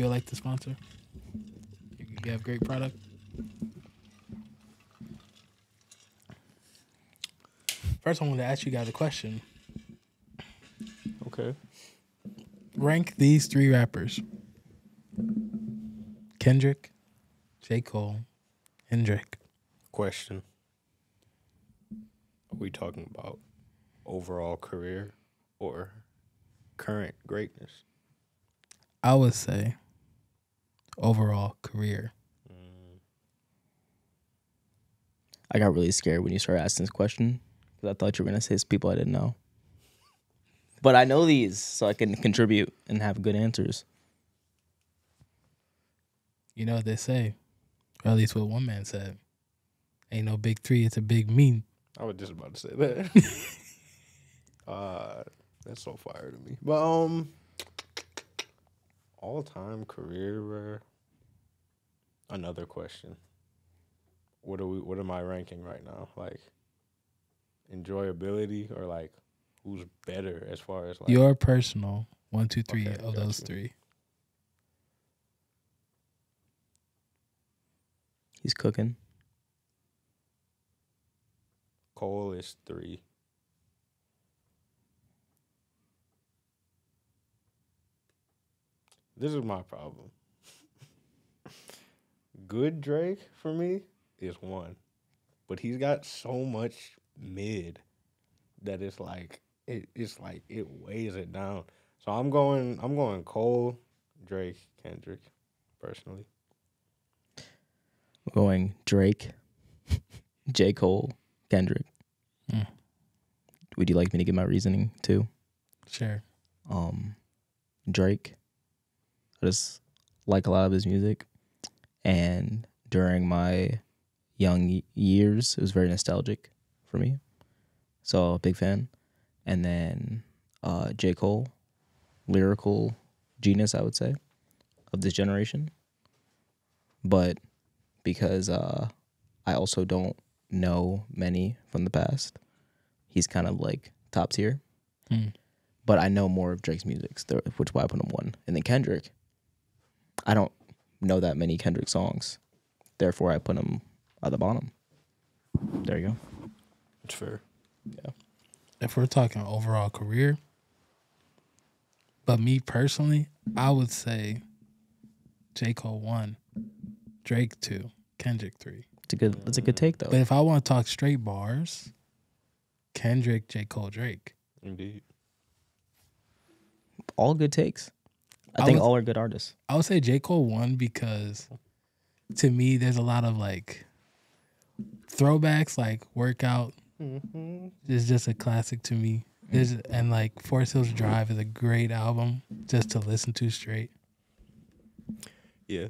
feel like to sponsor? You have great product. First, I want to ask you guys a question. Okay. Rank these three rappers: Kendrick, J. Cole, and Drake. Question. Are we talking about overall career or current greatness? I would say overall career. I got really scared when you started asking this question because I thought you were going to say it's people I didn't know. But I know these, so I can contribute and have good answers. You know what they say, or at least what one man said. Ain't no big three, it's a big me. I was just about to say that. That's so fire to me. But all-time career. Another question. What am I ranking right now? Like enjoyability or like who's better as far as like your personal 1, 2, 3 okay, of those you. Three. He's cooking. Cole is 3. This is my problem. Good Drake for me is 1. But he's got so much mid that it's like it weighs it down. So I'm going Cole, Drake, Kendrick, personally. I'm going Drake, J. Cole, Kendrick. Mm. Would you like me to give my reasoning too? Sure. Drake. I just like a lot of his music. And during my young years, it was very nostalgic for me. So, big fan. And then J. Cole, lyrical genius, I would say, of this generation. But because I also don't know many from the past, he's kind of like top tier. Mm. But I know more of Drake's music, which is why I put him 1. And then Kendrick, I don't know that many Kendrick songs. Therefore, I put him at the bottom. There you go. It's fair. Yeah. If we're talking overall career, but me personally, I would say J. Cole 1, Drake 2, Kendrick 3. That's a good take, though. But if I want to talk straight bars, Kendrick, J. Cole, Drake. Indeed. All good takes. I think all are good artists. I would say J. Cole 1 because, to me, there's a lot of, like, throwbacks, like Workout. Mm-hmm. It's just a classic to me. And, like, Forest Hills Drive is a great album just to listen to straight. Yeah.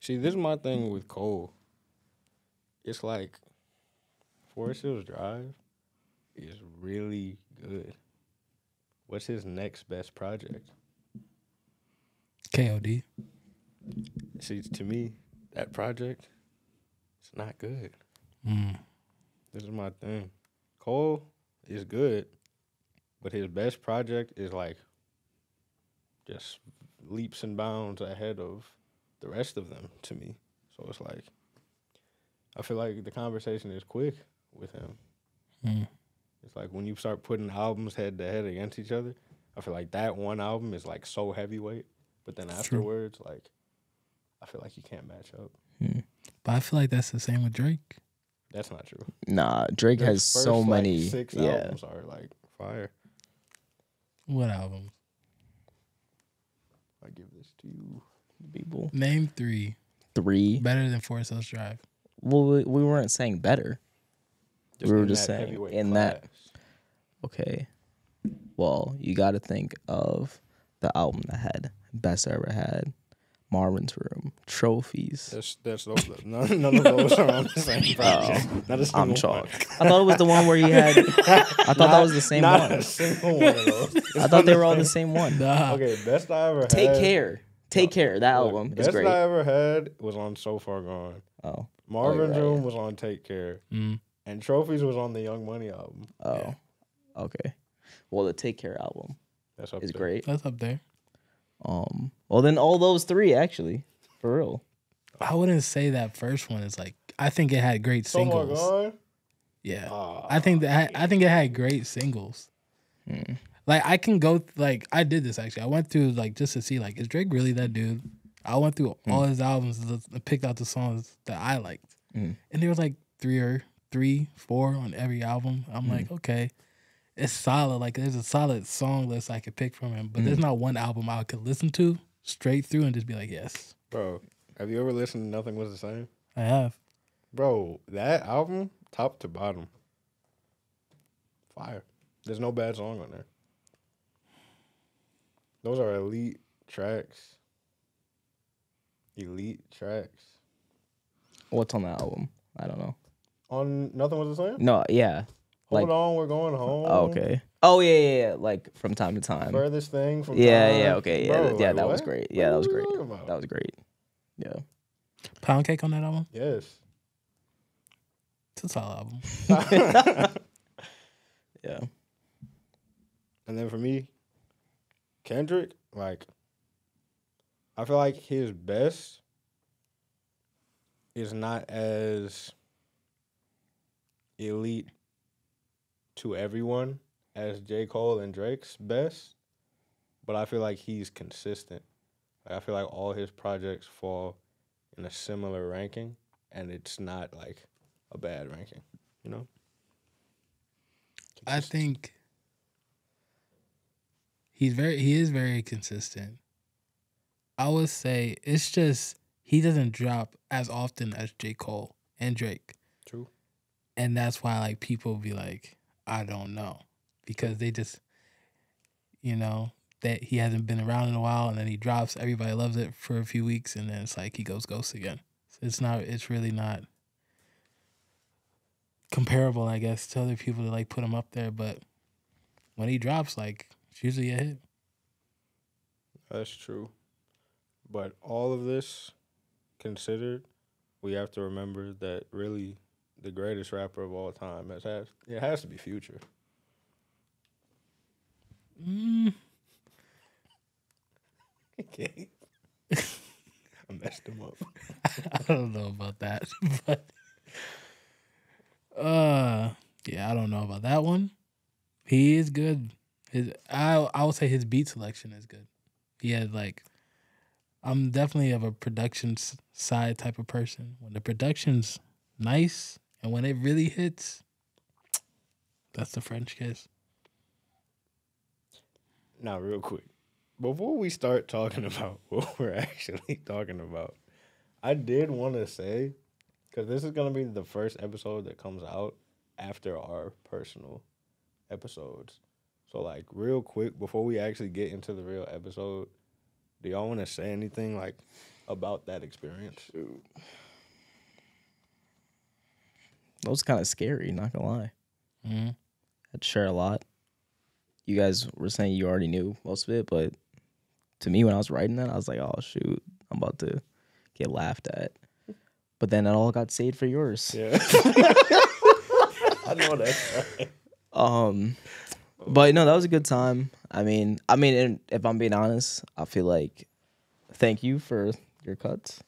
See, this is my thing with Cole. It's like Forest Hills Drive is really good. What's his next best project? KOD. See, to me, that project, it's not good. Mm. This is my thing. Cole is good, but his best project is like just leaps and bounds ahead of the rest of them to me. So it's like, I feel like the conversation is quick with him. Mm. It's like when you start putting albums head to head against each other, I feel like that one album is like so heavyweight. But then afterwards, true. Like, I feel like you can't match up. Yeah. But I feel like that's the same with Drake. That's not true. Nah, Drake has so many. Like, 6 albums are, like, fire. What album? I give this to you, people. Name 3. 3? Better than Forest Hills Drive. Well, we weren't saying better. Just we were just saying in class. That. Okay. Well, you got to think of the album that had Best I Ever Had, Marvin's Room, Trophies. That's those. None of those are on the same project. I'm chalk. I thought it was the one where he had. I thought that was the same one. Not a single one of those. I thought they were all the same one. Nah. Okay, Best I Ever Had. Take Care. That album is great. Best I Ever Had was on So Far Gone. Oh. Marvin's Room was on Take Care. Mm. And Trophies was on the Young Money album. Oh. Yeah. Okay. Well, the Take Care album is great. That's up there. Well, then all those three, actually, for real. I wouldn't say that first one is like. I think it had great singles. Oh my God. Yeah, I think it had great singles. Hmm. Like I can go like I did this actually. I went through like just to see like is Drake really that dude? I went through all his albums and picked out the songs that I liked, and there was like three, four on every album. I'm like, okay, it's solid. Like there's a solid song list I could pick from him, but there's not one album I could listen to straight through and just be like, yes. Bro, have you ever listened to Nothing Was The Same? I have. Bro, that album, top to bottom, fire. There's no bad song on there. Those are elite tracks. Elite tracks. What's on that album? I don't know. On Nothing Was The Same? No, yeah. Hold on, we're going home. Oh, okay. Oh, yeah. Like, from time to time. Furthest thing from time. Yeah, okay. Yeah, bro, that was great. Yeah, that was great. That was great. Yeah. Pound Cake on that album? Yes. It's a solid album. Yeah. And then for me, Kendrick, like, I feel like his best is not as elite to everyone as J. Cole and Drake's best, but I feel like he's consistent. Like, I feel like all his projects fall in a similar ranking, and it's not like a bad ranking, you know? I think he is very consistent. I would say it's just he doesn't drop as often as J. Cole and Drake. True. And that's why like people be like, I don't know. Because they just, you know, that he hasn't been around in a while and then he drops, everybody loves it for a few weeks and then it's like he goes ghost again. So it's really not comparable, I guess, to other people to like put him up there, but when he drops, like, it's usually a hit. That's true. But all of this considered, we have to remember that really the greatest rapper of all time has to be Future. Okay. I messed him up. I don't know about that, but yeah, I don't know about that one. He is good. I would say his beat selection is good. He had like, I'm definitely of a production side type of person. When the production's nice and when it really hits, that's the French kiss. Now, real quick, before we start talking about what we're actually talking about, I did want to say, because this is going to be the first episode that comes out after our personal episodes. So, like, real quick, before we actually get into the real episode, do y'all want to say anything, like, about that experience? Dude. That was kind of scary, not going to lie. Mm-hmm. I'd share a lot. You guys were saying you already knew most of it, but to me, when I was writing that, I was like, oh, shoot, I'm about to get laughed at. But then it all got saved for yours. Yeah. I know that. Right. But no, that was a good time. I mean, and if I'm being honest, I feel like thank you for your cuts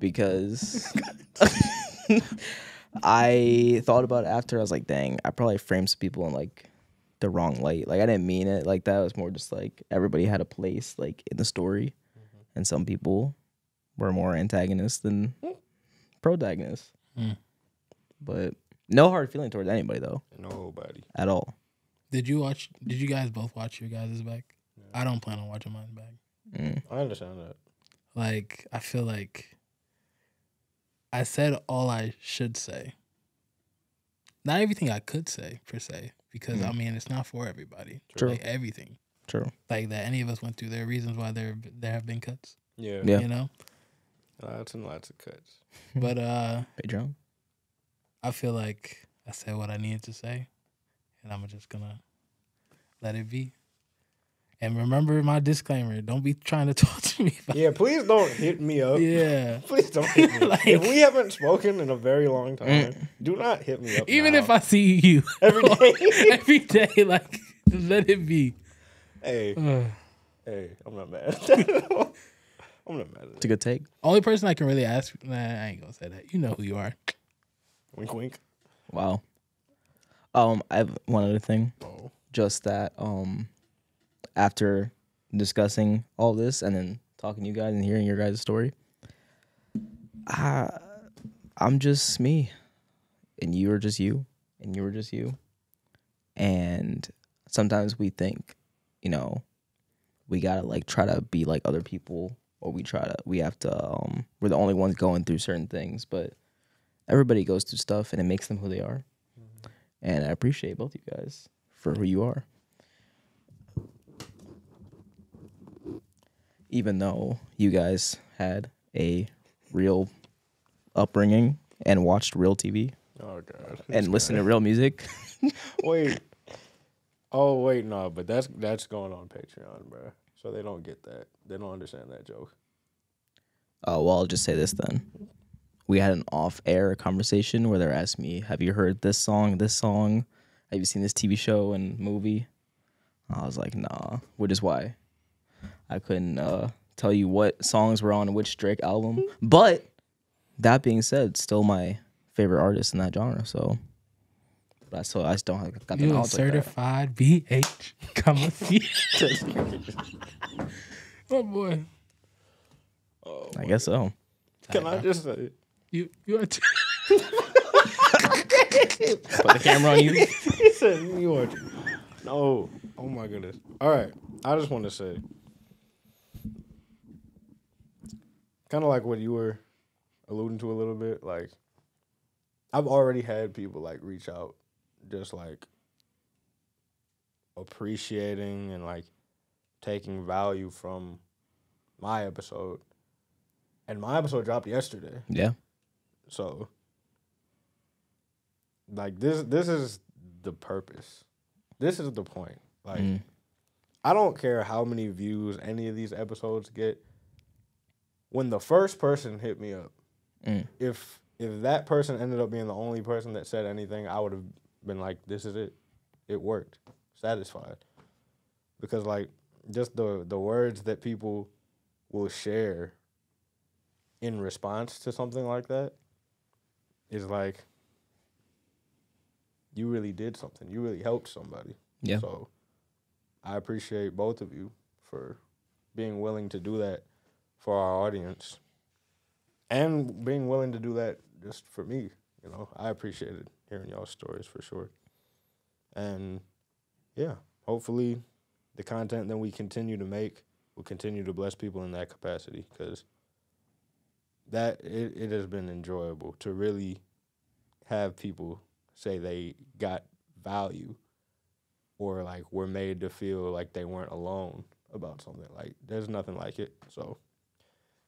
because I thought about it after. I was like, dang, I probably framed some people in like the wrong light. Like I didn't mean it like that. It was more just like everybody had a place like in the story, and some people were more antagonists than protagonist. But no hard feeling towards anybody though. Nobody. At all. Did you guys both watch your guys' back? Yeah. I don't plan on watching mine back. I understand that. Like, I feel like I said all I should say. Not everything I could say, per se, because, I mean, it's not for everybody. True. Like, everything. True. Like, that any of us went through. There are reasons why there have been cuts. Yeah. You know? Lots and lots of cuts. But, Patreon. I feel like I said what I needed to say, and I'm just going to let it be. And remember my disclaimer. Don't be trying to talk to me about it. Please don't hit me up. Yeah. Please don't hit me up. Like, if we haven't spoken in a very long time, do not hit me up. Even if I see you. Every day. Like, let it be. Hey. Hey, I'm not mad at that. I'm not mad at that. It's a good take. Only person I can really ask, nah, I ain't gonna say that. You know who you are. Wink, wink. Wow. I have one other thing. Oh. Just that after discussing all this and then talking to you guys and hearing your guys' story, I'm just me. And you are just you. And you are just you. And sometimes we think, you know, we gotta like try to be like other people, or we're the only ones going through certain things, but everybody goes through stuff and it makes them who they are. Mm-hmm. And I appreciate both you guys for who you are. Even though you guys had a real upbringing and watched real TV. Oh God. And listened to real music. Wait. Oh wait, no, but that's going on Patreon, bro. So they don't get that. They don't understand that joke. Oh well, I'll just say this then. We had an off-air conversation where they asked me, "Have you heard this song? This song? Have you seen this TV show and movie?" I was like, "Nah," which is why I couldn't tell you what songs were on which Drake album. But that being said, still my favorite artist in that genre. So. So I just don't have got the knowledge. You certified like BH, come with me. Oh boy. Oh, I guess so. Can I just say it? You are too. Put the camera on you. He said you are too. No. Oh my goodness. All right. I just want to say, kind of like what you were alluding to a little bit. Like, I've already had people like reach out. Just like appreciating and like taking value from my episode. And my episode dropped yesterday. Yeah. So like this is the purpose. This is the point. Like I don't care how many views any of these episodes get. When the first person hit me up, if that person ended up being the only person that said anything, I would have been like, this is it. It worked. Satisfied. Because like just the words that people will share in response to something like that is like, you really did something. You really helped somebody. Yeah. So I appreciate both of you for being willing to do that for our audience and being willing to do that just for me. You know, I appreciated hearing y'all's stories for sure. And yeah, hopefully the content that we continue to make will continue to bless people in that capacity, because that it has been enjoyable to really have people say they got value or like were made to feel like they weren't alone about something. Like there's nothing like it. So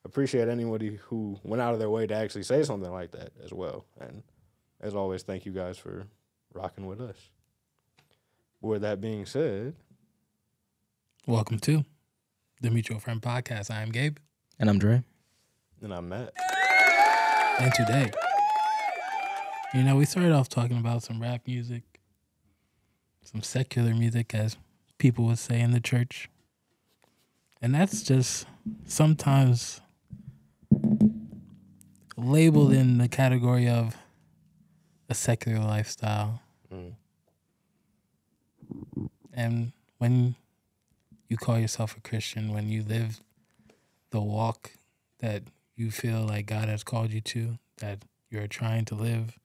appreciate anybody who went out of their way to actually say something like that as well. And as always, thank you guys for rocking with us. With that being said, welcome to the Mutual Friend Podcast. I am Gabe. And I'm Dre. And I'm Matt. And today, you know, we started off talking about some rap music, some secular music, as people would say in the church. And that's just sometimes labeled in the category of a secular lifestyle. And when you call yourself a Christian, when you live the walk that you feel like God has called you to, that you're trying to live,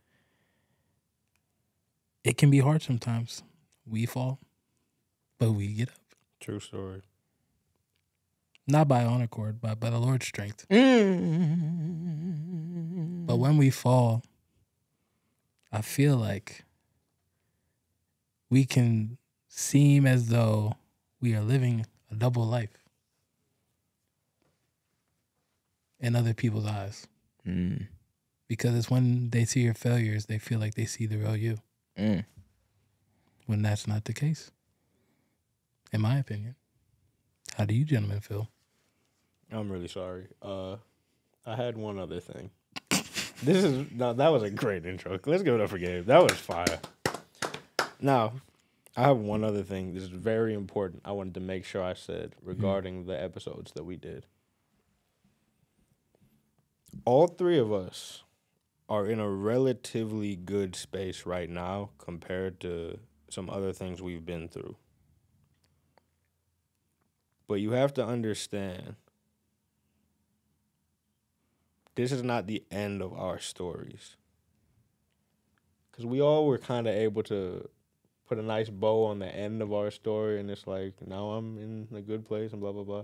it can be hard sometimes. We fall, but we get up. True story. Not by own accord, but by the Lord's strength. But when we fall, I feel like we can seem as though we are living a double life in other people's eyes. Because it's when they see your failures, they feel like they see the real you. When that's not the case, in my opinion. How do you gentlemen feel? I'm really sorry. I had one other thing. That was a great intro. Let's give it up for Gabe. That was fire. Now, I have one other thing. This is very important. I wanted to make sure I said regarding the episodes that we did. All three of us are in a relatively good space right now compared to some other things we've been through. But you have to understand, this is not the end of our stories. Because we all were kind of able to put a nice bow on the end of our story, and it's like, now I'm in a good place and blah, blah, blah.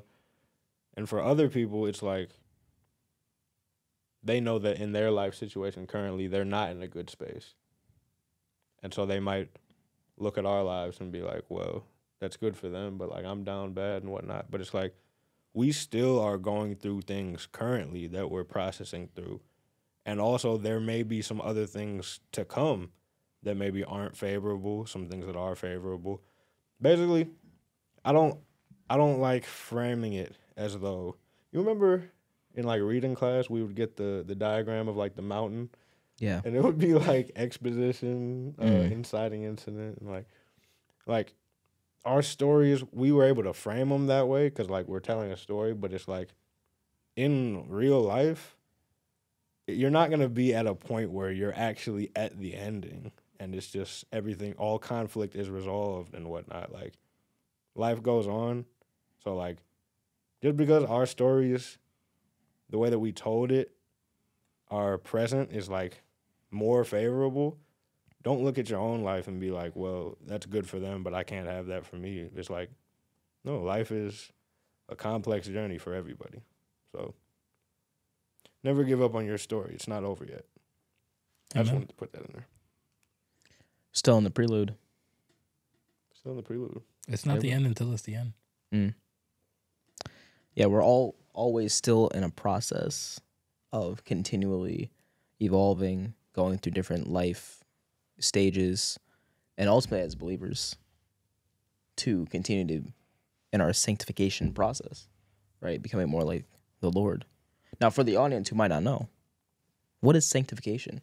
And for other people, it's like, they know that in their life situation currently, they're not in a good space. And so they might look at our lives and be like, well, that's good for them, but like I'm down bad and whatnot. But it's like, we still are going through things currently that we're processing through. And also there may be some other things to come that maybe aren't favorable, some things that are favorable. Basically, I don't like framing it as though, you remember in like reading class, we would get the diagram of like the mountain. Yeah. And it would be like exposition, inciting incident, and like our stories, we were able to frame them that way because like we're telling a story, but it's like in real life, you're not going to be at a point where you're actually at the ending and it's just everything, all conflict is resolved and whatnot. Like life goes on. So like just because our stories, the way that we told it, our present is like more favorable, don't look at your own life and be like, well, that's good for them, but I can't have that for me. It's like, no, life is a complex journey for everybody. So never give up on your story. It's not over yet. I just wanted to put that in there. Still in the prelude. Still in the prelude. It's not the end until it's the end. Mm. Yeah, we're all always still in a process of continually evolving, going through different life stages, and ultimately as believers to continue to, in our sanctification process, right? Becoming more like the Lord. Now, for the audience who might not know, what is sanctification?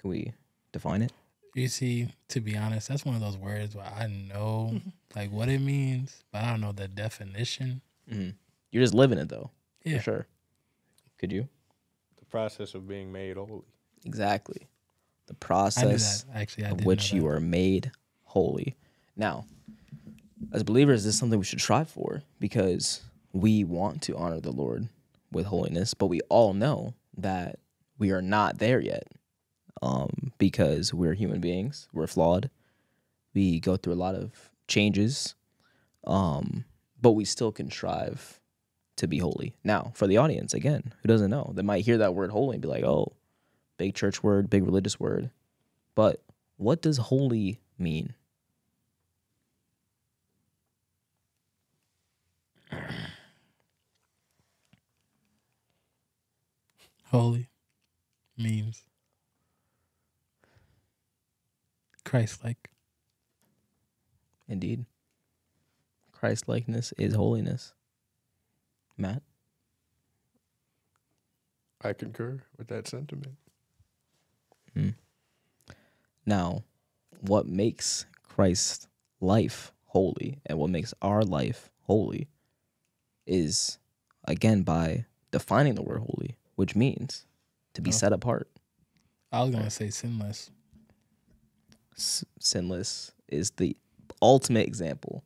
Can we define it? You see, to be honest, that's one of those words where I know like what it means, but I don't know the definition. Mm-hmm. You're just living it, though. Yeah. For sure. Could you? The process of being made holy. Exactly. The process of which you are made holy. Now, as believers, this is something we should strive for because we want to honor the Lord with holiness, but we all know that we are not there yet because we're human beings. We're flawed. We go through a lot of changes, but we still can strive to be holy. Now, for the audience, again, who doesn't know, they might hear that word holy and be like, oh, big church word, big religious word. But what does holy mean? Holy means Christ-like. Indeed. Christ-likeness is holiness. Matt? I concur with that sentiment. Mm. Now, what makes Christ's life holy and what makes our life holy is, again, by defining the word holy, which means to be set apart. I was going to say sinless. Sinless is the ultimate example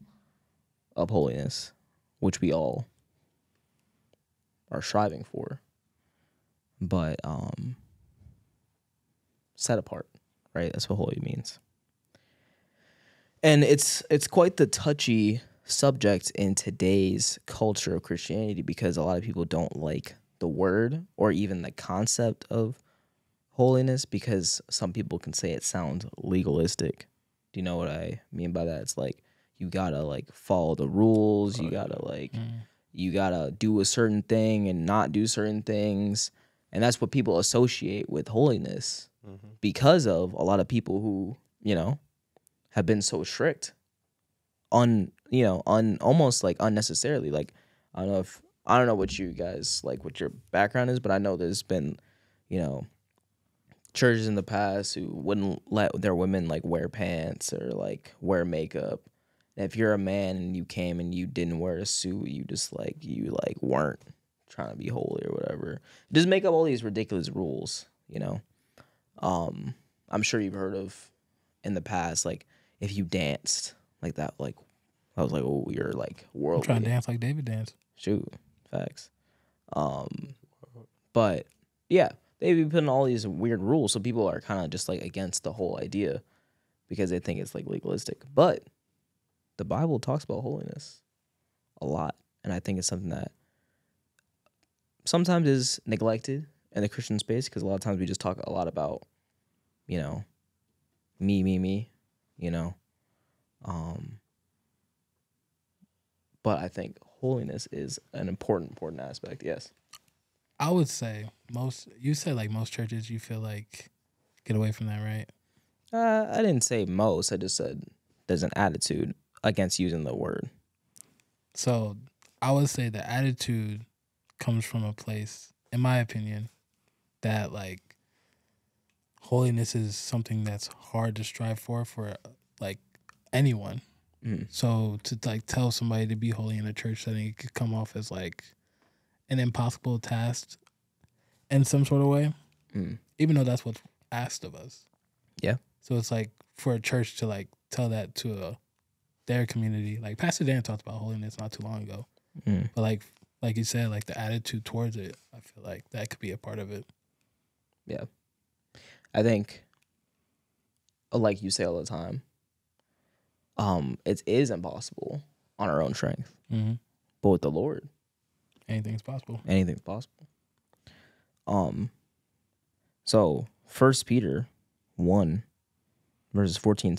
of holiness, which we all are striving for. But set apart, right? That's what holy means. And it's quite the touchy subject in today's culture of Christianity because a lot of people don't like the word or even the concept of holiness because some people can say it sounds legalistic. Do you know what I mean by that? It's like you gotta like follow the rules, you gotta like you gotta do a certain thing and not do certain things, and that's what people associate with holiness because of a lot of people who, you know, have been so strict on, you know, on almost like unnecessarily. Like I don't know what you guys, like what your background is, but I know there's been, you know, churches in the past who wouldn't let their women like wear pants or like wear makeup. And if you're a man and you came and you didn't wear a suit, you weren't trying to be holy or whatever. Just make up all these ridiculous rules, you know. I'm sure you've heard of in the past, like if you danced like that, like I was like, oh, you're like worldly. I'm trying to dance like David danced. Shoot, facts. But yeah, they've been putting all these weird rules, so people are kind of just like against the whole idea because they think it's like legalistic. But the Bible talks about holiness a lot, and I think it's something that sometimes is neglected in the Christian space because a lot of times we just talk a lot about, you know, me, you know. But I think holiness is an important aspect, yes. I would say most churches you feel like get away from that, right? I didn't say most. I just said there's an attitude against using the word. So I would say the attitude comes from a place, in my opinion, that like holiness is something that's hard to strive for like anyone. Mm. So to like tell somebody to be holy in a church setting, it could come off as like an impossible task in some sort of way, even though that's what's asked of us. Yeah. So it's like for a church to like tell that to their community, like Pastor Dan talked about holiness not too long ago, but like you said, like the attitude towards it, I feel like that could be a part of it. Yeah. I think, like you say all the time, it is impossible on our own strength. Mm-hmm. But with the Lord, anything's possible. Anything's possible. So 1 Peter 1, verses 14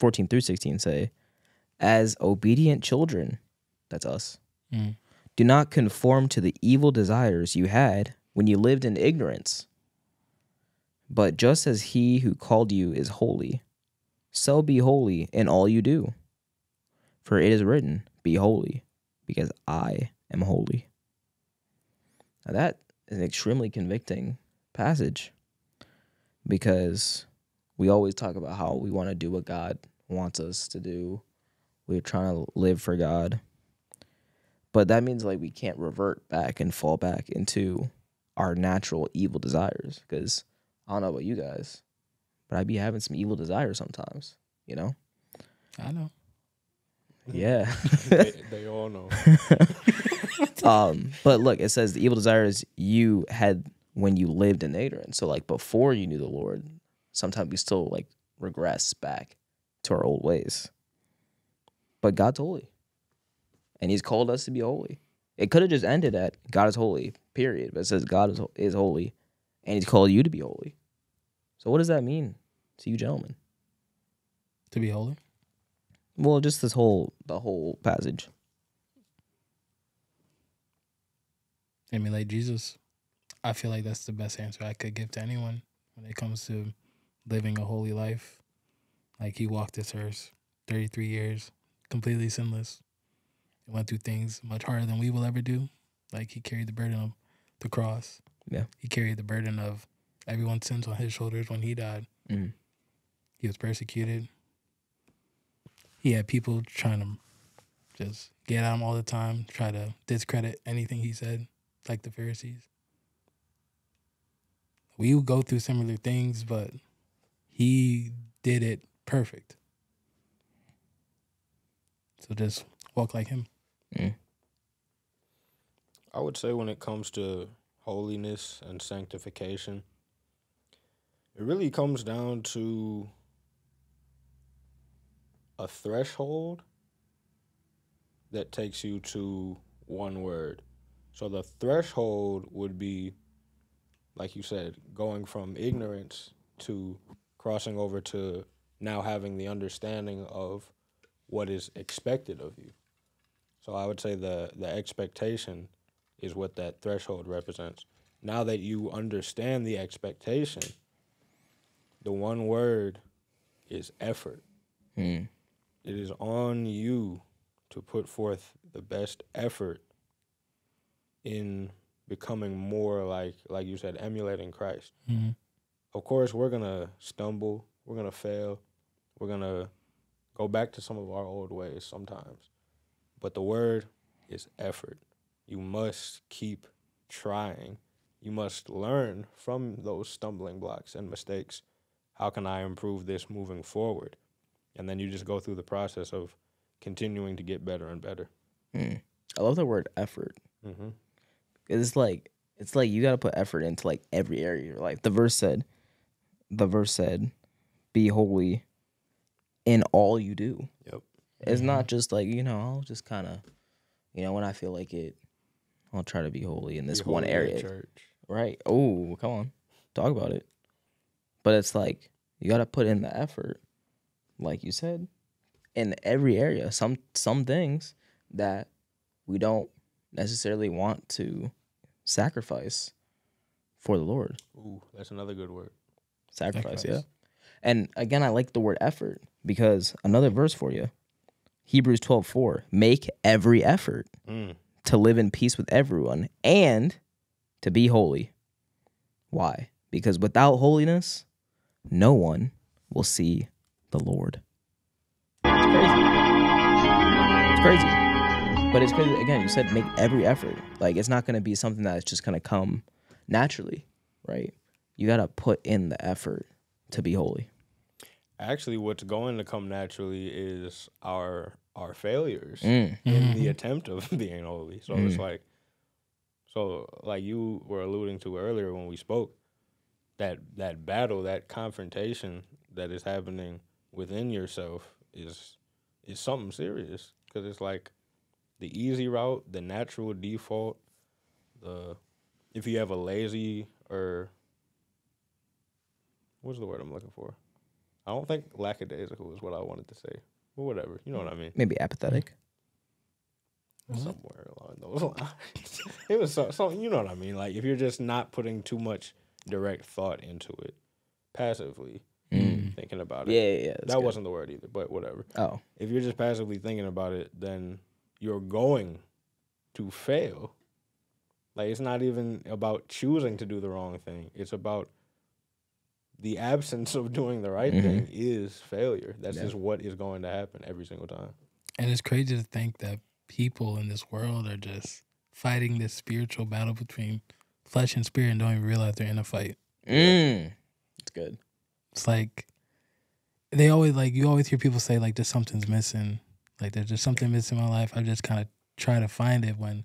through 16 say, as obedient children, that's us, do not conform to the evil desires you had when you lived in ignorance. But just as he who called you is holy, so be holy in all you do. For it is written, be holy, because I am holy. Now that is an extremely convicting passage because we always talk about how we want to do what God wants us to do. We're trying to live for God. But that means like we can't revert back and fall back into our natural evil desires because I don't know about you guys, but I be having some evil desires sometimes, you know? I know. Yeah. they all know. But look, it says the evil desires you had when you lived in ignorance. So like before you knew the Lord, sometimes we still like regress back to our old ways. But God's holy. And he's called us to be holy. It could have just ended at God is holy, period. But it says God is holy. And he's called you to be holy. So what does that mean to you gentlemen? To be holy? Well, just this the whole passage. Emulate Jesus. I feel like that's the best answer I could give to anyone when it comes to living a holy life. Like he walked this earth 33 years, completely sinless. He went through things much harder than we will ever do. Like he carried the burden of the cross. Yeah, he carried the burden of everyone's sins on his shoulders when he died. Mm. He was persecuted. He had people trying to just get at him all the time, try to discredit anything he said, like the Pharisees. We would go through similar things, but he did it perfect. So just walk like him. Mm. I would say when it comes to holiness and sanctification, it really comes down to a threshold that takes you to one word. So the threshold would be, like you said, going from ignorance to crossing over to now having the understanding of what is expected of you. So I would say the expectation is what that threshold represents. Now that you understand the expectation, the one word is effort. Mm. It is on you to put forth the best effort in becoming more like you said, emulating Christ. Mm-hmm. of course, we're going to stumble. We're going to fail. We're going to go back to some of our old ways sometimes. But the word is effort. You must keep trying. You must learn from those stumbling blocks and mistakes. How can I improve this moving forward? And then you just go through the process of continuing to get better and better. Mm. I love the word effort. Mm-hmm. It's like you got to put effort into, like, every area of your life. The verse said, be holy in all you do. Yep. It's not just like, I'll just kind of, when I feel like it, I'll try to be holy in this one area. Church. Right. Oh, come on. Talk about it. But it's like, you got to put in the effort, like you said, in every area. Some things that we don't necessarily want to sacrifice for the Lord. Ooh, that's another good word. Sacrifice. Yeah. And again, I like the word effort because another verse for you, Hebrews 12:4, make every effort to live in peace with everyone and to be holy. Why? Because without holiness, no one will see the Lord. It's crazy. But it's crazy. Again, you said make every effort. Like, it's not going to be something that's just going to come naturally, right? You got to put in the effort to be holy. Actually, what's going to come naturally is our failures in the attempt of being holy. So it's like, you were alluding to earlier when we spoke, that battle, that confrontation that is happening within yourself is something serious, because it's like the easy route, the natural default, if you have a lazy or what's the word I'm looking for? I don't think lackadaisical is what I wanted to say. But whatever. You know what I mean? Maybe apathetic. Somewhere along those lines. It was so, you know what I mean? Like, if you're just not putting too much direct thought into it, passively thinking about it. Yeah. That good. Wasn't the word either, but whatever. Oh. If you're just passively thinking about it, then you're going to fail. Like, it's not even about choosing to do the wrong thing. It's about the absence of doing the right thing is failure. That's just what is going to happen every single time. And it's crazy to think that people in this world are just fighting this spiritual battle between flesh and spirit and don't even realize they're in a fight. Mm. It's good. It's like, they always, like, you always hear people say, like, there's something's missing. Like, there's just something missing in my life. I just kind of try to find it, when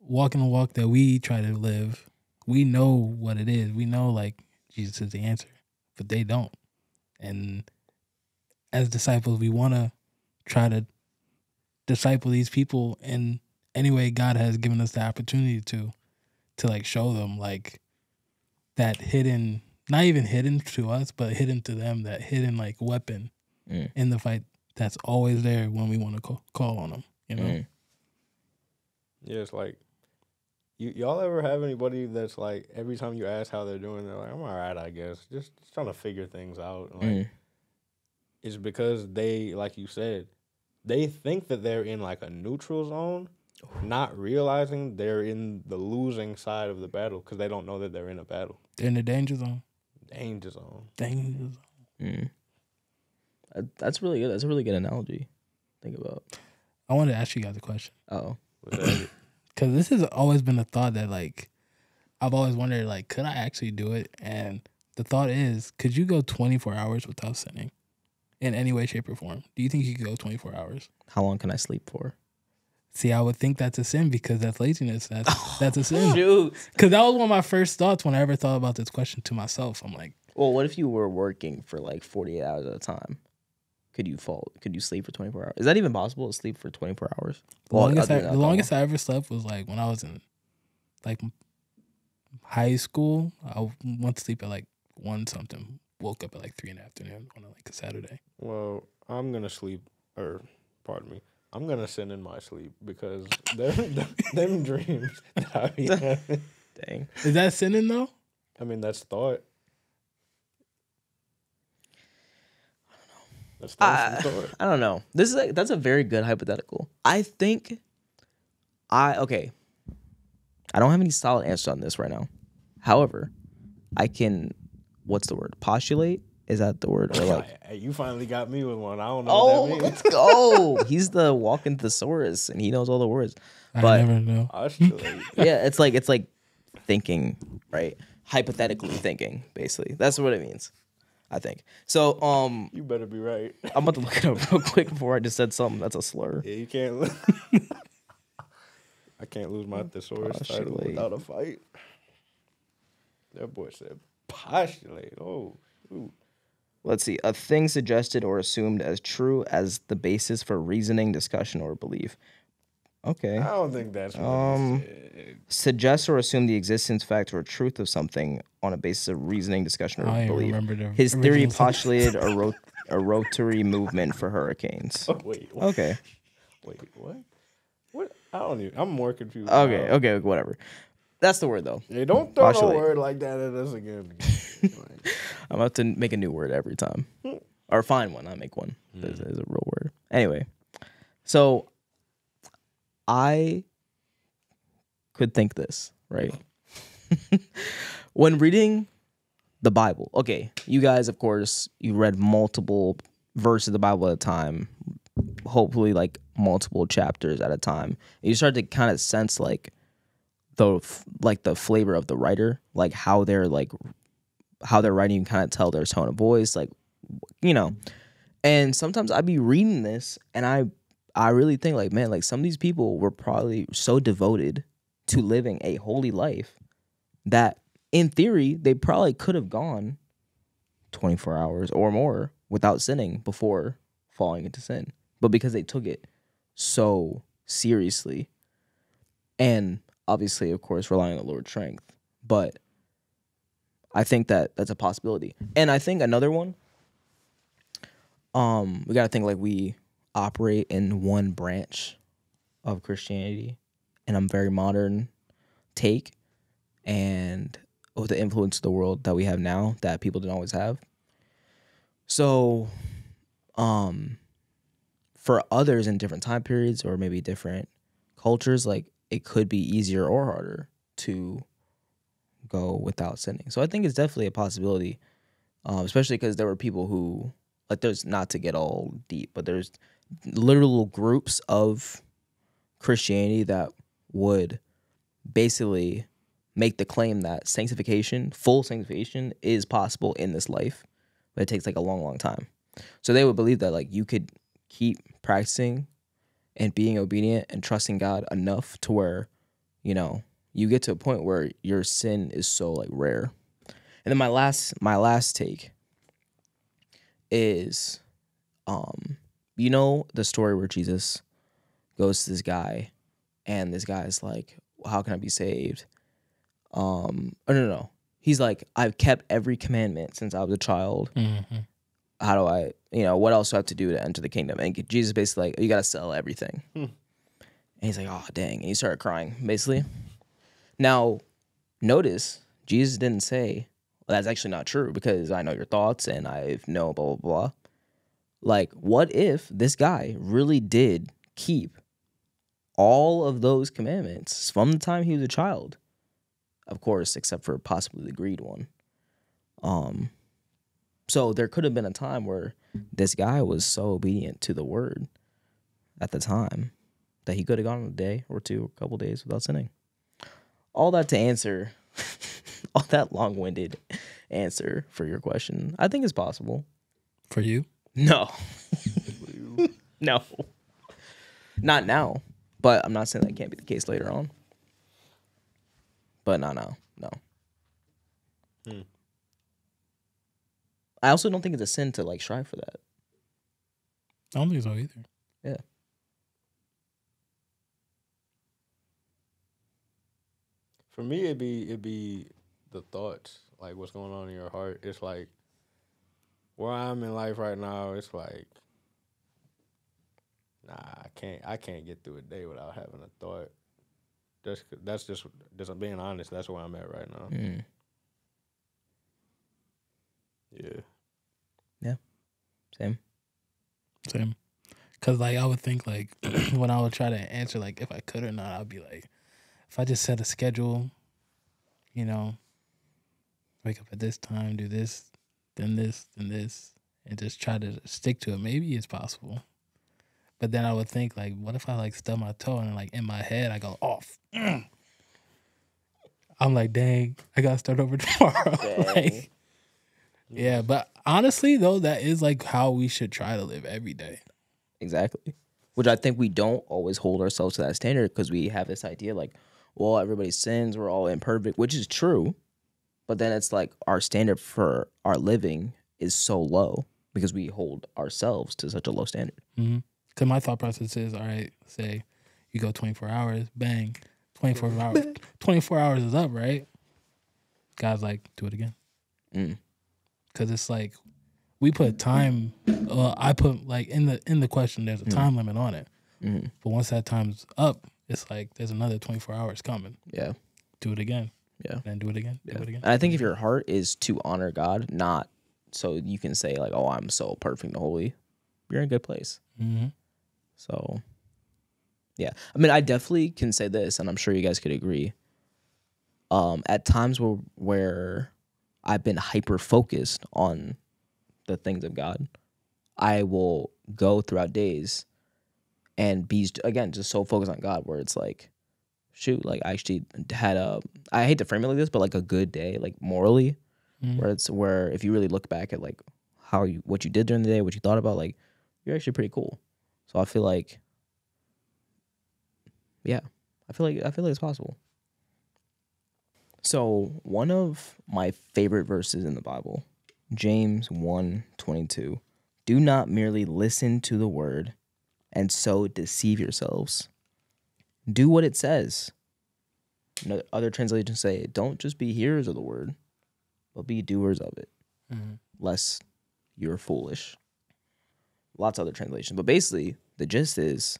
walking the walk that we try to live, we know what it is. We know, like, Jesus is the answer, but they don't. And as disciples, we want to try to disciple these people in any way God has given us the opportunity to like show them, like, that hidden, not even hidden to us, but hidden to them, that hidden, like, weapon in the fight that's always there when we want to call on them, Yeah, it's like, y'all ever have anybody that's like, every time you ask how they're doing, they're like, I'm all right, I guess. Just trying to figure things out. Like, it's because they, like you said, they think that they're in, like, a neutral zone, not realizing they're in the losing side of the battle because they don't know that they're in a battle. They're in the danger zone. Danger zone. Danger zone. Mm. That's really good. That's a really good analogy. Think about. I wanted to ask you guys a question. Uh-oh. What's that? Because this has always been a thought that, like, I've always wondered, like, could I actually do it? And the thought is, could you go 24 hours without sinning in any way, shape, or form? Do you think you could go 24 hours? How long can I sleep for? See, I would think that's a sin because that's laziness. That's a sin. Because that was one of my first thoughts when I ever thought about this question to myself. I'm like, well, what if you were working for, like, 48 hours at a time? Could you sleep for 24 hours? Is that even possible to sleep for 24 hours? The longest I ever slept was, like, when I was in, like, high school. I went to sleep at, like, 1 something. Woke up at, like, 3 in the afternoon on, like, a Saturday. Well, I'm going to sleep, or pardon me, I'm going to sin in my sleep because them dreams that I be having. Dang. Is that sinning, though? I mean, that's thought. I don't know. This is that's a very good hypothetical. I think I don't have any solid answers on this right now. However, I can what's the word? Postulate? Is that the word? Or like, hey, you finally got me with one. I don't know what that means. Let's go. He's the walking thesaurus, and he knows all the words. But I never know. Yeah, it's like thinking, right? Hypothetically thinking, basically. That's what it means, I think. So, you better be right. I'm about to look it up real quick before I just said something that's a slur. Yeah, you can't. I can't lose my thesaurus title without a fight. That boy said postulate. Oh, ooh. Let's see. A thing suggested or assumed as true as the basis for reasoning, discussion, or belief. Okay. I don't think that's what it said. Suggest or assume the existence, fact, or truth of something on a basis of reasoning, discussion, or belief. His theory postulated a rotary movement for hurricanes. Oh, wait. What? Okay. Wait, what? What? I don't even. I'm more confused. Okay. Now. Okay. Whatever. That's the word, though. Hey, don't throw a word like that at us again. I'm about to make a new word every time. Or find one. I make one. It's a real word. Anyway. So I could think this, right? When reading the Bible. Okay. You guys, of course, you read multiple verses of the Bible at a time. Hopefully, like, multiple chapters at a time. And you start to kind of sense, like, the flavor of the writer, like how they're writing. You can kind of tell their tone of voice, like, you know. And sometimes I'd be reading this and I really think, like, man, like, some of these people were probably so devoted to living a holy life that in theory they probably could have gone 24 hours or more without sinning before falling into sin, but because they took it so seriously and obviously, of course, relying on the Lord's strength. But I think that that's a possibility. And I think another one, we got to think, like, we operate in one branch of Christianity, and I'm very modern take, and with the influence of the world that we have now that people didn't always have. So for others in different time periods or maybe different cultures, like, it could be easier or harder to go without sinning. So I think it's definitely a possibility, especially because there were people who, like, there's, not to get all deep, but there's literal groups of Christianity that would basically make the claim that sanctification, full sanctification, is possible in this life, but it takes, like, a long, long time. So they would believe that, like, you could keep practicing and being obedient and trusting God enough to where, you know, you get to a point where your sin is so, like, rare. And then my last take is, you know, the story where Jesus goes to this guy, and this guy's like, "How can I be saved?" No. He's like, "I've kept every commandment since I was a child." Mm-hmm. How do I, you know, what else do I have to do to enter the kingdom? And Jesus basically, like, you got to sell everything. And he's like, oh, dang. And he started crying, basically. Now, notice, Jesus didn't say, well, that's actually not true because I know your thoughts and I know blah, blah, blah. Like, what if this guy really did keep all of those commandments from the time he was a child? Of course, except for possibly the greed one. So there could have been a time where this guy was so obedient to the word at the time that he could have gone a day or two, or a couple days without sinning. All that to answer, all that long-winded answer for your question, I think is possible. For you? No. No. Not now, but I'm not saying that can't be the case later on. But no. Hmm. I also don't think it's a sin to, like, strive for that. I don't think so either. Yeah. For me, it'd be the thoughts, like, what's going on in your heart. It's like, where I'm in life right now, it's like, nah, I can't get through a day without having a thought. That's just being honest. That's where I'm at right now. Mm. Yeah. Same. Because, like, I would think, like, when I would try to answer, like, if I could or not, I'd be like, if I just set a schedule, you know, wake up at this time, do this, then this, then this, and just try to stick to it. Maybe it's possible. But then I would think, like, what if I, like, stub my toe and, like, in my head I go off? I'm like, dang, I got to start over tomorrow. Like, yeah, but honestly, though, that is, like, how we should try to live every day. Exactly. Which I think we don't always hold ourselves to that standard because we have this idea, like, well, everybody sins, we're all imperfect, which is true. But then it's like our standard for our living is so low because we hold ourselves to such a low standard. Mm-hmm. Because my thought process is, all right, say you go 24 hours, bang, 24 hours. 24 hours is up, right? God's like, do it again. Because it's like we put time, I put like in the question, there's a time limit on it. But once that time's up, it's like there's another 24 hours coming. Yeah. Do it again. Yeah. Then do it again. Yeah. Do it again. And I think if your heart is to honor God, not so you can say like, oh, I'm so perfect and holy, you're in a good place. So, yeah. I mean, I definitely can say this, and I'm sure you guys could agree. At times where I've been hyper-focused on the things of God, I will go throughout days and be, again, just so focused on God where it's like, shoot, like I actually had a, I hate to frame it like this, but like a good day, like morally, where it's where if you really look back at like how you, what you did during the day, what you thought about, like you're actually pretty cool. So I feel like, yeah, I feel like it's possible. So one of my favorite verses in the Bible, James 1:22, do not merely listen to the word and so deceive yourselves. Do what it says. Other translations say, don't just be hearers of the word, but be doers of it, lest you're foolish. Lots of other translations. But basically, the gist is,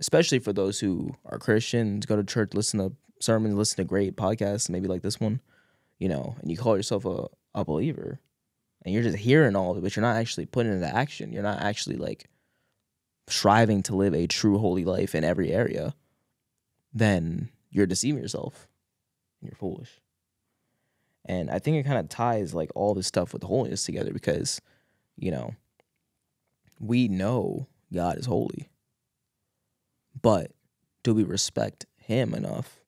especially for those who are Christians, go to church, listen to sermons, listen to great podcasts, maybe like this one, you know, and you call yourself a believer, and you're just hearing all of it, but you're not actually putting it into action. You're not actually, like, striving to live a true holy life in every area, then you're deceiving yourself and you're foolish. And I think it kind of ties, like, all this stuff with holiness together because, you know, we know God is holy, but do we respect him enough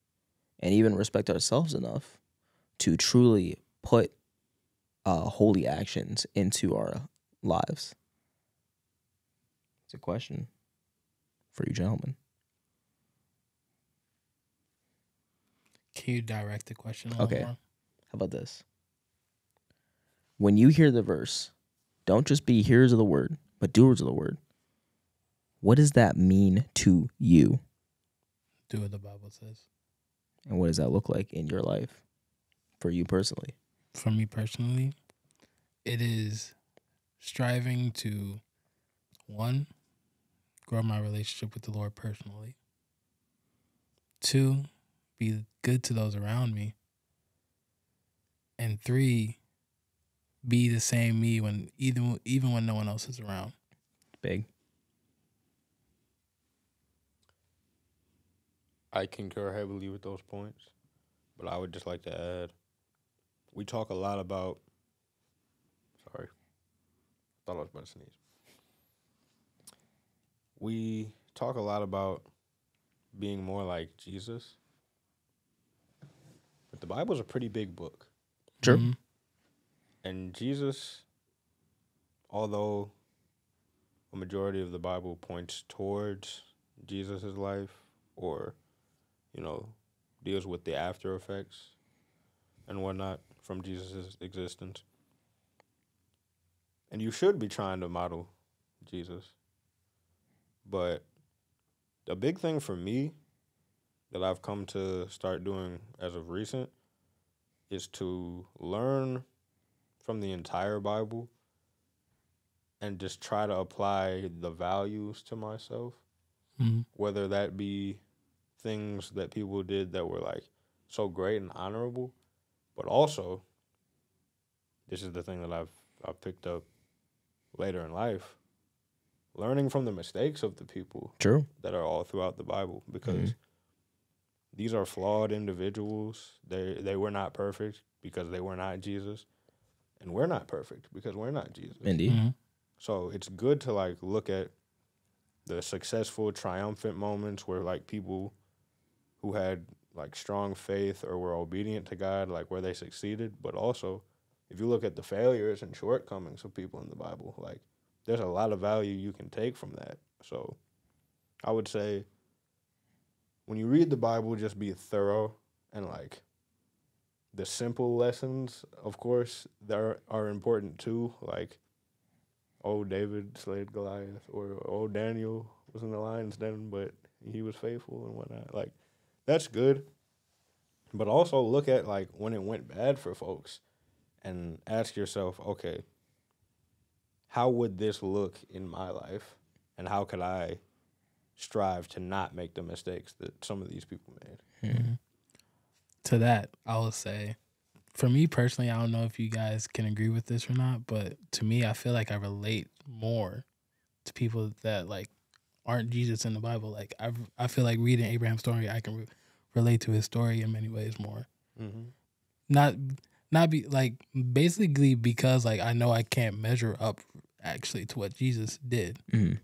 and even respect ourselves enough to truly put holy actions into our lives? It's a question for you gentlemen. Can you direct the question a little more? How about this? When you hear the verse, don't just be hearers of the word, but doers of the word, what does that mean to you? Do what the Bible says. And what does that look like in your life for you personally? For me personally, it is striving to, one, grow my relationship with the Lord personally. Two, be good to those around me. And three, be the same me when even when no one else is around. Big. I concur heavily with those points, but I would just like to add, we talk a lot about, sorry, I thought I was about to sneeze. We talk a lot about being more like Jesus, but the Bible's a pretty big book. True. And Jesus, although a majority of the Bible points towards Jesus' life or, you know, deals with the after effects and whatnot from Jesus' existence, and you should be trying to model Jesus, but a big thing for me that I've come to start doing as of recent is to learn from the entire Bible and just try to apply the values to myself, whether that be things that people did that were like so great and honorable, but also, this is the thing that I've picked up later in life, learning from the mistakes of the people that are all throughout the Bible, because These are flawed individuals. They were not perfect because they were not Jesus. And we're not perfect because we're not Jesus. Indeed. Mm-hmm. So it's good to, like, look at the successful, triumphant moments where, like, people who had, like, strong faith or were obedient to God, like, where they succeeded. But also, if you look at the failures and shortcomings of people in the Bible, like, there's a lot of value you can take from that. So I would say when you read the Bible, just be thorough and, like, the simple lessons, of course, there are important too, like, oh, David slayed Goliath, or oh, Daniel was in the lion's den, but he was faithful and whatnot. Like, that's good. But also look at, like, when it went bad for folks and ask yourself, okay, how would this look in my life, and how could I strive to not make the mistakes that some of these people made? Mm-hmm. To that, I will say, for me personally, I don't know if you guys can agree with this or not, but to me, I feel like I relate more to people that, like, aren't Jesus in the Bible. Like, I feel like reading Abraham's story, I can relate to his story in many ways more. Mm-hmm. Basically because, like, I know I can't measure up actually to what Jesus did, mm-hmm.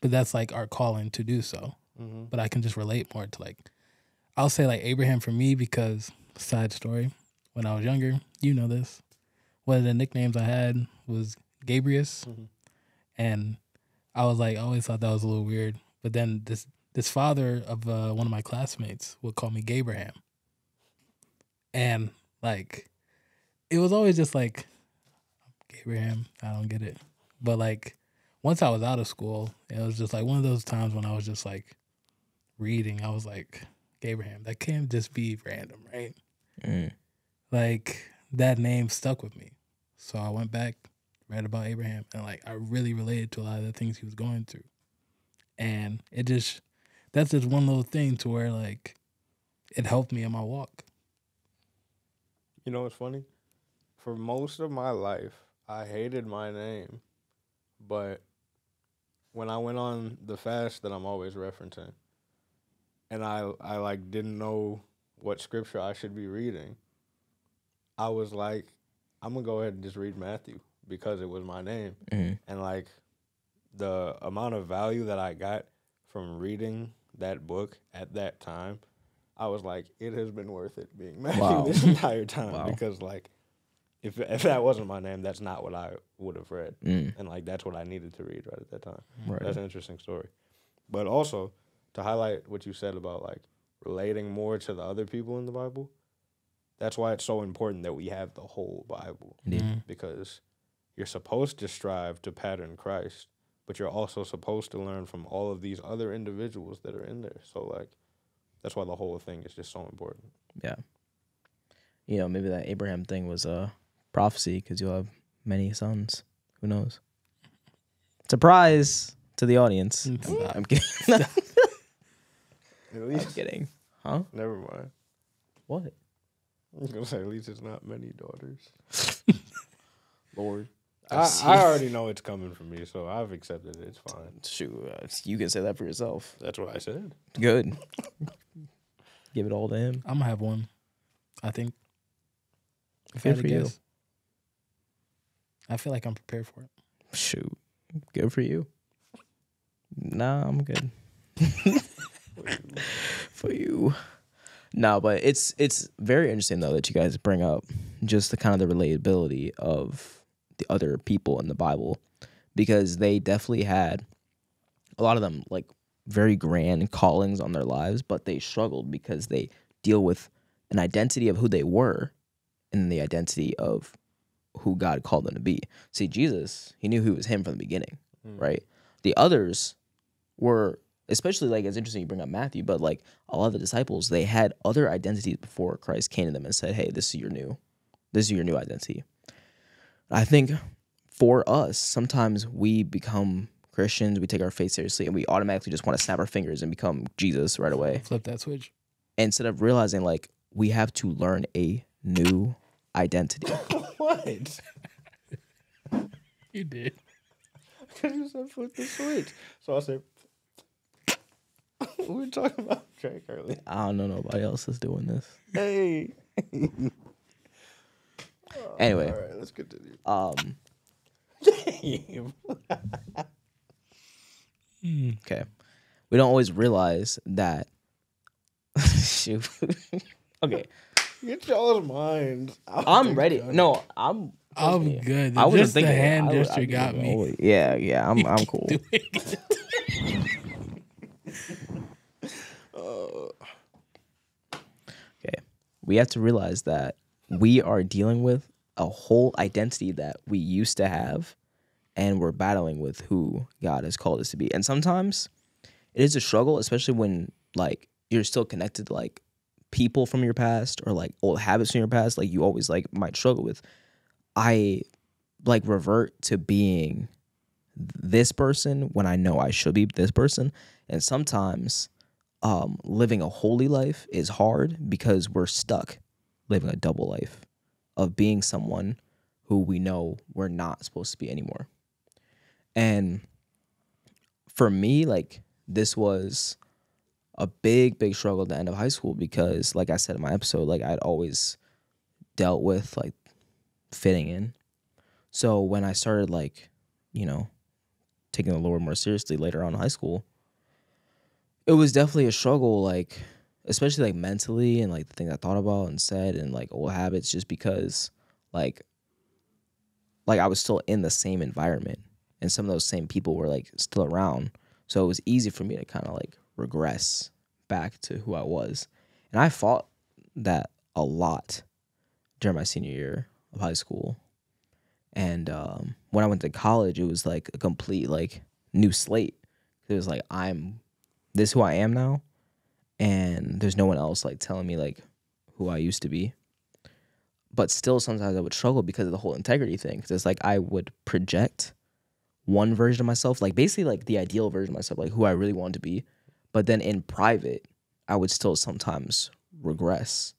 but that's, like, our calling to do so. Mm-hmm. But I can just relate more to, like, I'll say, like, Abraham for me because, side story, when I was younger, you know this, one of the nicknames I had was Gabrius, mm-hmm. and I was, like, I always thought that was a little weird, but then this father of one of my classmates would call me Gabraham, and, like, it was always just, like, Gabraham, I don't get it, but, like, once I was out of school, it was just, like, one of those times when I was just, like, reading, I was, like, Abraham, that can't just be random, right? Mm. Like, that name stuck with me. So I went back, read about Abraham, and, like, I really related to a lot of the things he was going through. And it just, that's just one little thing to where, like, it helped me in my walk. You know what's funny? For most of my life, I hated my name. But when I went on the fast that I'm always referencing, and I like, didn't know what scripture I should be reading, I was like, I'm going to go ahead and just read Matthew because it was my name. Mm-hmm. And, like, the amount of value that I got from reading that book at that time, I was like, it has been worth it being Matthew this entire time. Wow. Because, like, if that wasn't my name, that's not what I would have read. Mm. And, like, that's what I needed to read right at that time. Right. That's an interesting story. But also, to highlight what you said about, like, relating more to the other people in the Bible, that's why it's so important that we have the whole Bible. Mm-hmm. Because you're supposed to strive to pattern Christ, but you're also supposed to learn from all of these other individuals that are in there. So, like, that's why the whole thing is just so important. Yeah. You know, maybe that Abraham thing was a prophecy because you'll have many sons. Who knows? Surprise to the audience. I'm kidding. At least, I'm kidding. Huh? Never mind. What? I was going to say, at least it's not many daughters. Lord. I already know it's coming from me, so I've accepted it. It's fine. Shoot, you can say that for yourself. That's what I said. Good. Give it all to him. I'm going to have one, I think. Good for you. I feel like I'm prepared for it. Shoot. Good for you. Nah, I'm good. For you. No, but it's very interesting though that you guys bring up just the kind of the relatability of the other people in the Bible, because they definitely had a lot of them, like, very grand callings on their lives, but they struggled because they deal with an identity of who they were and the identity of who God called them to be. See, Jesus, he knew who was him from the beginning, right? The others were, especially, like, it's interesting you bring up Matthew, but, like, a lot of the disciples, they had other identities before Christ came to them and said, hey, this is your new identity. I think for us, sometimes we become Christians, we take our faith seriously, and we automatically just want to snap our fingers and become Jesus right away. Flip that switch. Instead of realizing, like, we have to learn a new identity. What? You did. Because you said flip the switch. So I said... We were talking about Drake earlier. I don't know nobody else is doing this. Hey. Anyway. All right, let's continue. Okay. We don't always realize that. Shoot. Okay. Get y'all's minds. I'm ready. Done. No, I'm good. I was just thinking, the hand gesture got me. Yeah, yeah. I'm cool. Okay. We have to realize that we are dealing with a whole identity that we used to have, and we're battling with who God has called us to be. And sometimes it is a struggle, especially when like you're still connected to like people from your past or like old habits from your past. Like you always like might struggle with, I like revert to being this person when I know I should be this person. And sometimes living a holy life is hard because we're stuck living a double life of being someone who we know we're not supposed to be anymore. And for me, like this was a big, big struggle at the end of high school because like I said in my episode, like I'd always dealt with like fitting in. So when I started like, you know, taking the Lord more seriously later on in high school, it was definitely a struggle, like especially like mentally and like the things I thought about and said and like old habits, just because like I was still in the same environment and some of those same people were like still around. So it was easy for me to kind of like regress back to who I was. And I fought that a lot during my senior year of high school. And when I went to college, it was like a complete like new slate. It was like, I'm this who I am now. And there's no one else like telling me like who I used to be. But still sometimes I would struggle because of the whole integrity thing. Because it's like I would project one version of myself, like basically like the ideal version of myself, like who I really wanted to be. But then in private, I would still sometimes regress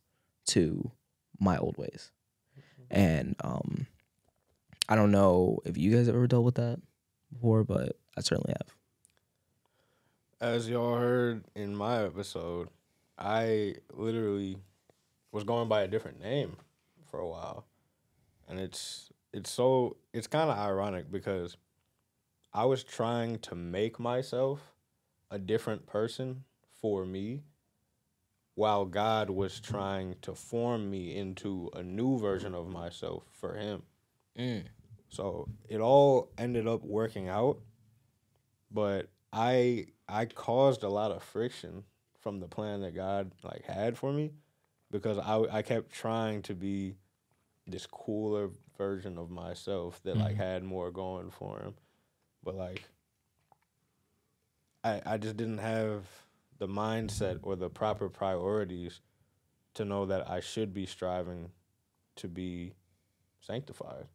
to my old ways. And I don't know if you guys have ever dealt with that before, but I certainly have. As y'all heard in my episode, I literally was going by a different name for a while. And it's kind of ironic because I was trying to make myself a different person for me while God was trying to form me into a new version of myself for him. Mm. So it all ended up working out, but I caused a lot of friction from the plan that God like had for me because I kept trying to be this cooler version of myself that like had more going for him. But like I just didn't have the mindset or the proper priorities to know that I should be striving to be sanctified.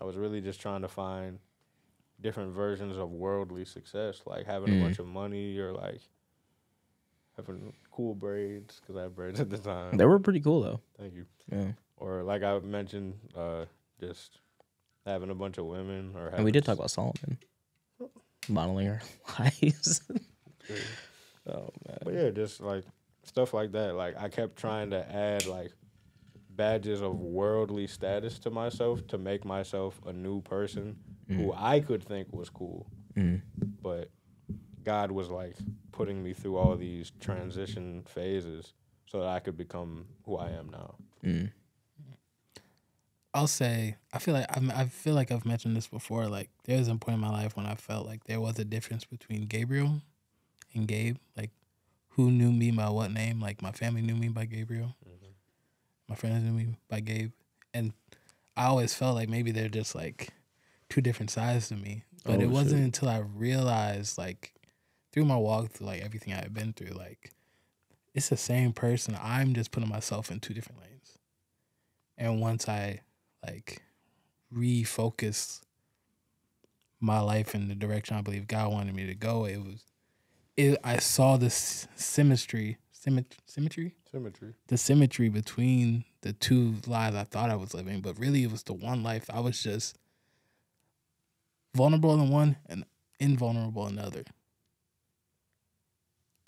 I was really just trying to find different versions of worldly success, like having a bunch of money or like having cool braids, because I had braids at the time. They were pretty cool though. Thank you. Yeah. Or like I mentioned, just having a bunch of women. Or and we did talk about Solomon modeling our lives. Oh man. But yeah, just like stuff like that. Like I kept trying to add like badges of worldly status to myself to make myself a new person who I could think was cool. But God was like putting me through all these transition phases so that I could become who I am now. I'll say, I feel like I've mentioned this before. Like there was a point in my life when I felt like there was a difference between Gabriel and Gabe. Like who knew me by what name? Like my family knew me by Gabriel. My friends knew me by Gabe. And I always felt like maybe they're just like two different sides to me. But it wasn't until I realized, like, through my walk through, like, everything I had been through, like, it's the same person. I'm just putting myself in two different lanes. And once I, like, refocused my life in the direction I believe God wanted me to go, it was, I saw this symmetry. The symmetry between the two lives I thought I was living, but really it was the one life. I was just vulnerable in one and invulnerable in the other.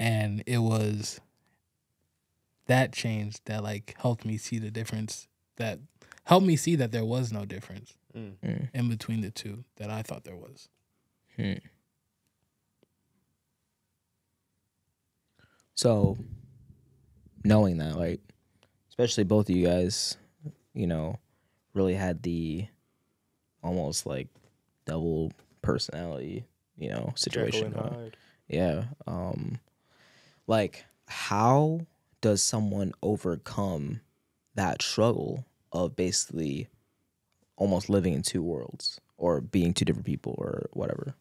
And it was that change that, like, helped me see the difference, that helped me see that there was no difference in between the two that I thought there was. So, knowing that, like, especially both of you guys, you know, really had the almost, like, double personality, you know, situation. Yeah. Like, how does someone overcome that struggle of basically almost living in two worlds or being two different people or whatever?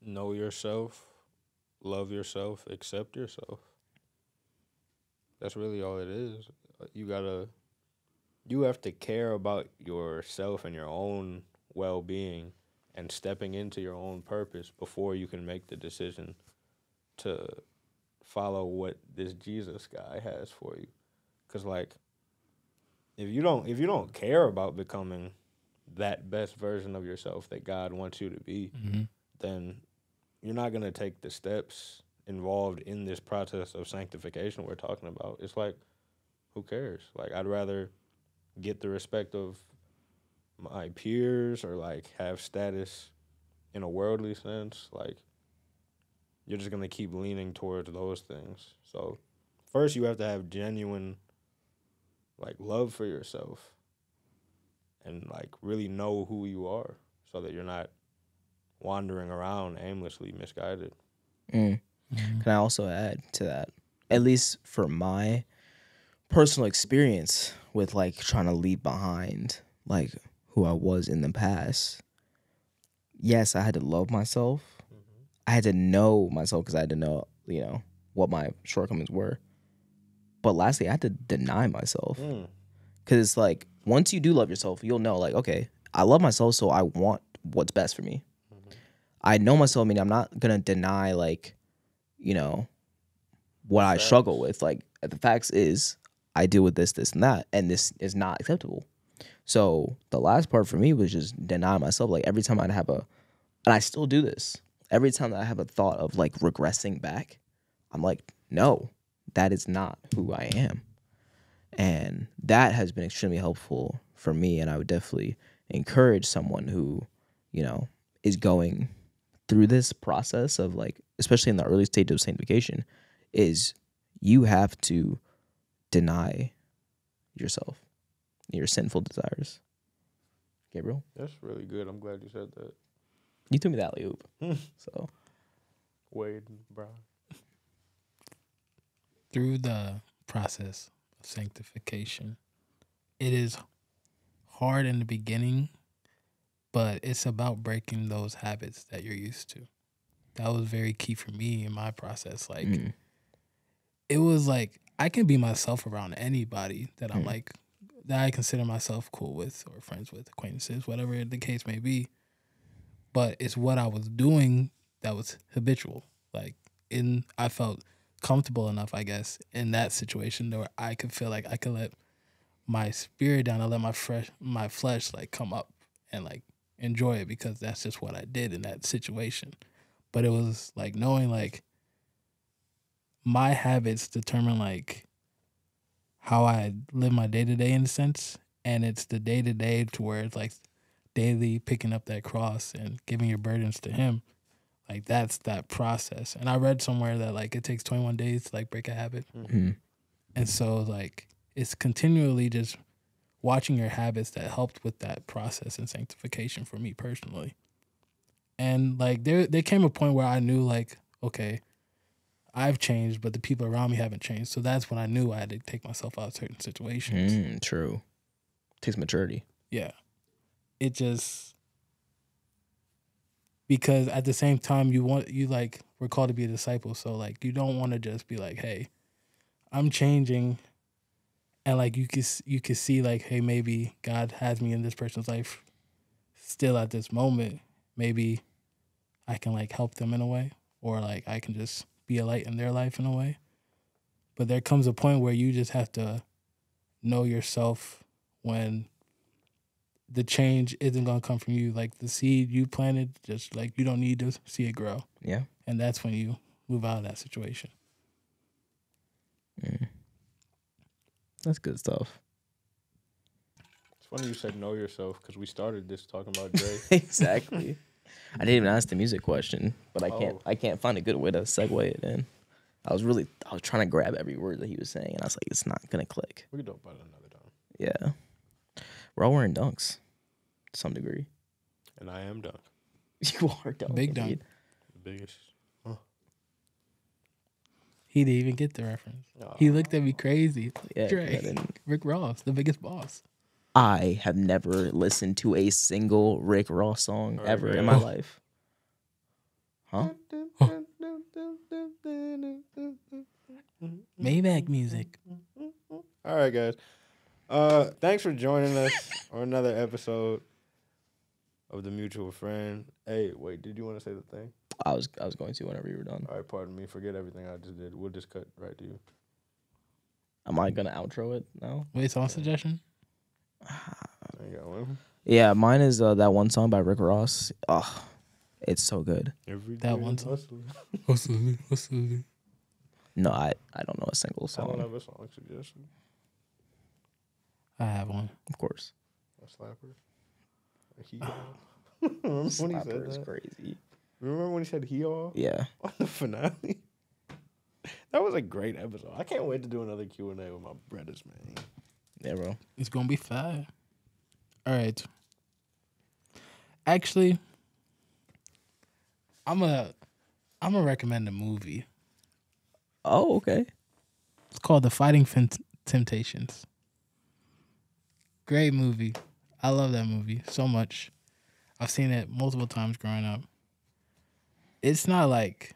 Know yourself, love yourself, accept yourself. That's really all it is. You have to care about yourself and your own well-being and stepping into your own purpose before you can make the decision to follow what this Jesus guy has for you. Because, like, if you don't care about becoming that best version of yourself that God wants you to be, then you're not going to take the steps involved in this process of sanctification we're talking about. It's like, who cares? Like, I'd rather get the respect of my peers or, like, have status in a worldly sense. Like, you're just going to keep leaning towards those things. So first you have to have genuine, like, love for yourself and, like, really know who you are so that you're not wandering around aimlessly misguided. Can I also add to that, at least for my personal experience with, like, trying to leave behind, like, who I was in the past? Yes, I had to love myself. I had to know myself because I had to know, you know, what my shortcomings were. But lastly, I had to deny myself. Because it's like, once you do love yourself, you'll know, like, okay, I love myself, so I want what's best for me. I know myself, I mean, I'm not going to deny, like, you know, what I struggle with. Like, the facts is I deal with this, this, and that, and this is not acceptable. So the last part for me was just denying myself. Like, every time I'd have and I still do this, every time that I have a thought of, like, regressing back, I'm like, no, that is not who I am. And that has been extremely helpful for me, and I would definitely encourage someone who, you know, is going through this process of, like, especially in the early stage of sanctification, is you have to deny yourself, your sinful desires. Gabriel? That's really good. I'm glad you said that. You threw me that alley-oop. So, Wade and Brown. Through the process of sanctification, it is hard in the beginning, but it's about breaking those habits that you're used to. That was very key for me in my process. Like, it was like, I can be myself around anybody that I'm like, that I consider myself cool with or friends with, acquaintances, whatever the case may be. But it's what I was doing that was habitual. Like, I felt comfortable enough, I guess, in that situation where I could feel like I could let my spirit down and let my flesh, like, come up and, like, enjoy it because that's just what I did in that situation. But it was, like, knowing, like, my habits determine, like, how I live my day-to-day in a sense, and it's the day-to-day to where it's, like, daily picking up that cross and giving your burdens to him. Like, that's that process. And I read somewhere that, like, it takes 21 days to, like, break a habit. And so, like, it's continually just watching your habits that helped with that process and sanctification for me personally. And, like, there came a point where I knew, like, okay, I've changed, but the people around me haven't changed. So that's when I knew I had to take myself out of certain situations. True. Takes maturity. Yeah. It just, because at the same time, we're called to be a disciple. So, like, you don't want to just be like, hey, I'm changing. And, like, you can see, like, hey, maybe God has me in this person's life still at this moment. Maybe I can, like, help them in a way, or, like, I can just be a light in their life in a way. But there comes a point where you just have to know yourself when the change isn't going to come from you. Like, the seed you planted, just, like, you don't need to see it grow. Yeah. And that's when you move out of that situation. Mm. That's good stuff. It's funny you said know yourself, because we started this talking about Drake. Exactly. I didn't even ask the music question, but I can't find a good way to segue it in. I was trying to grab every word that he was saying, and I was like, it's not gonna click. We could talk about it another time. Yeah, we're all wearing dunks to some degree. And I am dunk. You are dunk. Big dunk. The biggest. Huh. He didn't even get the reference. Oh. He looked at me crazy. Like, yeah, Drake, Rick Ross, the biggest boss. I have never listened to a single Rick Ross song ever in my life. Huh? Maybach Music. All right, guys. Thanks for joining us on another episode of the Mutual Friend. Hey, wait, did you want to say the thing? I was going to whenever you were done. All right, pardon me. Forget everything I just did. We'll just cut right to you. Am I gonna outro it now? Wait, it's all suggestion. Yeah, mine is that one song by Rick Ross. Oh, it's so good. That one song. Hustling. No, I don't know a single song. I don't have a song suggestion. I have one, of course. A slapper. Remember slapper when he said is that? Crazy. Remember when he said he all? Yeah. On the finale. That was a great episode. I can't wait to do another Q&A with my brothers, man. Yeah, bro. It's gonna be fire. All right. Actually, I'm gonna recommend a movie. Oh, okay. It's called The Fighting Temptations. Great movie. I love that movie so much. I've seen it multiple times growing up. It's not like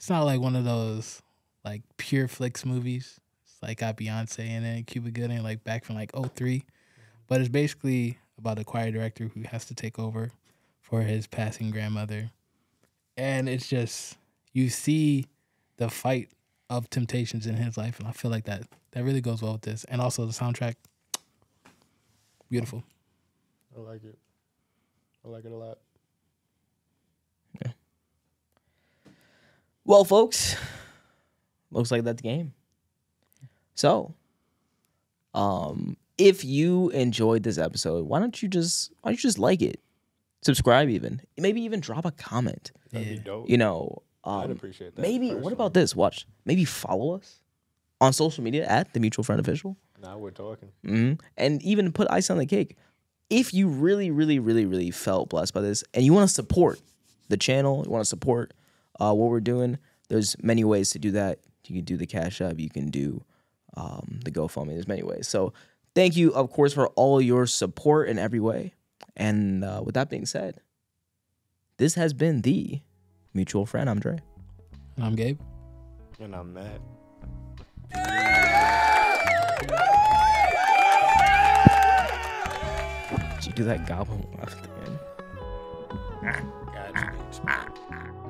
one of those like pure flicks movies. Like got Beyonce in it, Cuba Gooding, like back from like 2003. But it's basically about a choir director who has to take over for his passing grandmother. And it's just, you see the fight of temptations in his life. And I feel like that really goes well with this. And also the soundtrack, beautiful. I like it. I like it a lot. Yeah. Well, folks, looks like that's the game. So, if you enjoyed this episode, why don't you just like it, subscribe even, maybe even drop a comment. That'd be dope. You know, I'd appreciate that. Maybe personally. What about this? Watch, maybe follow us on social media at The Mutual Friend Official. Now we're talking. Mm-hmm. And even put ice on the cake. If you really, really, really, really felt blessed by this, and you want to support the channel, you want to support what we're doing, there's many ways to do that. You can do the Cash App. You can do the GoFundMe. There's many ways. So thank you, of course, for all your support in every way. And with that being said, this has been The Mutual Friend. I'm Dre. And I'm Gabe. And I'm Matt. Did you do that goblin laugh at the end?